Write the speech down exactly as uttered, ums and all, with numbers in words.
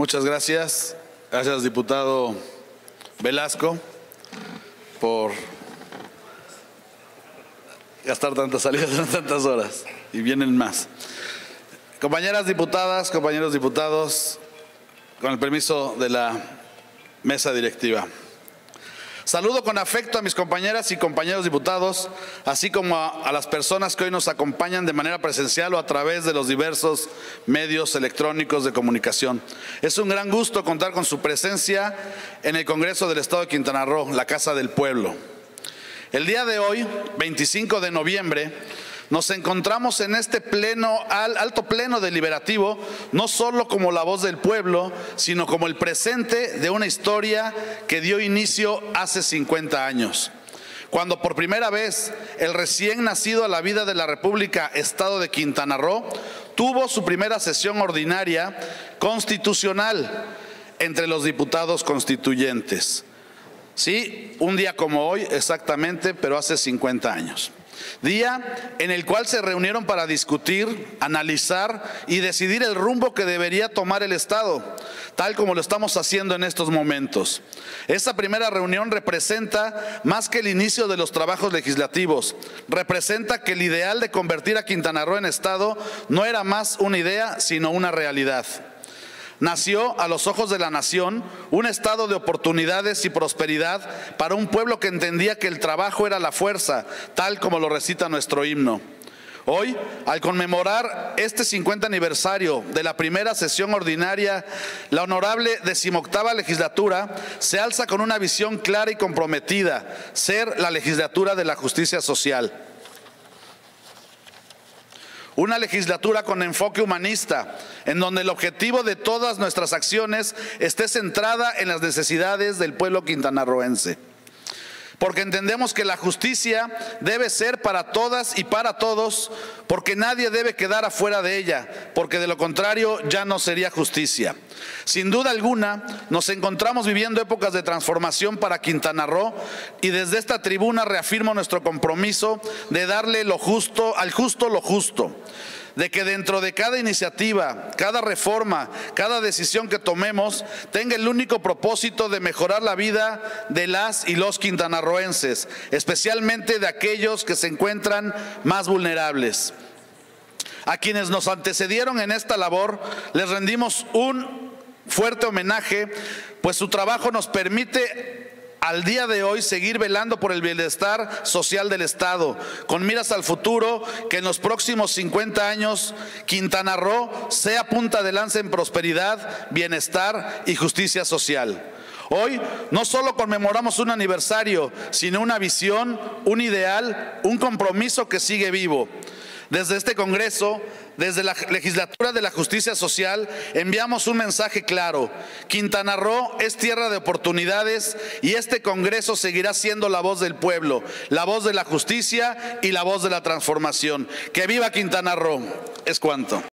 Muchas gracias. Gracias, diputado Velasco, por gastar tantas salidas en tantas horas, y vienen más. Compañeras diputadas, compañeros diputados, con el permiso de la mesa directiva. Saludo con afecto a mis compañeras y compañeros diputados, así como a, a las personas que hoy nos acompañan de manera presencial o a través de los diversos medios electrónicos de comunicación. Es un gran gusto contar con su presencia en el Congreso del Estado de Quintana Roo, la Casa del Pueblo. El día de hoy, veinticinco de noviembre, nos encontramos en este pleno, al alto pleno deliberativo, no solo como la voz del pueblo, sino como el presente de una historia que dio inicio hace cincuenta años, cuando por primera vez el recién nacido a la vida de la República, Estado de Quintana Roo, tuvo su primera sesión ordinaria constitucional entre los diputados constituyentes. Sí, un día como hoy exactamente, pero hace cincuenta años. Día en el cual se reunieron para discutir, analizar y decidir el rumbo que debería tomar el Estado, tal como lo estamos haciendo en estos momentos. Esta primera reunión representa más que el inicio de los trabajos legislativos, representa que el ideal de convertir a Quintana Roo en Estado no era más una idea, sino una realidad. Nació a los ojos de la nación un estado de oportunidades y prosperidad para un pueblo que entendía que el trabajo era la fuerza, tal como lo recita nuestro himno. Hoy, al conmemorar este cincuenta aniversario de la primera sesión ordinaria, la honorable Decimoctava Legislatura se alza con una visión clara y comprometida: ser la legislatura de la justicia social. Una legislatura con enfoque humanista, en donde el objetivo de todas nuestras acciones esté centrada en las necesidades del pueblo quintanarroense. Porque entendemos que la justicia debe ser para todas y para todos, porque nadie debe quedar afuera de ella, porque de lo contrario ya no sería justicia. Sin duda alguna, nos encontramos viviendo épocas de transformación para Quintana Roo, y desde esta tribuna reafirmo nuestro compromiso de darle lo justo al justo lo justo, de que dentro de cada iniciativa, cada reforma, cada decisión que tomemos tenga el único propósito de mejorar la vida de las y los quintanarroenses, especialmente de aquellos que se encuentran más vulnerables. A quienes nos antecedieron en esta labor les rendimos un fuerte homenaje, pues su trabajo nos permite al día de hoy seguir velando por el bienestar social del Estado, con miras al futuro, que en los próximos cincuenta años Quintana Roo sea punta de lanza en prosperidad, bienestar y justicia social. Hoy no solo conmemoramos un aniversario, sino una visión, un ideal, un compromiso que sigue vivo. Desde este Congreso, desde la Legislatura de la Justicia Social, enviamos un mensaje claro: Quintana Roo es tierra de oportunidades, y este Congreso seguirá siendo la voz del pueblo, la voz de la justicia y la voz de la transformación. ¡Que viva Quintana Roo! Es cuanto.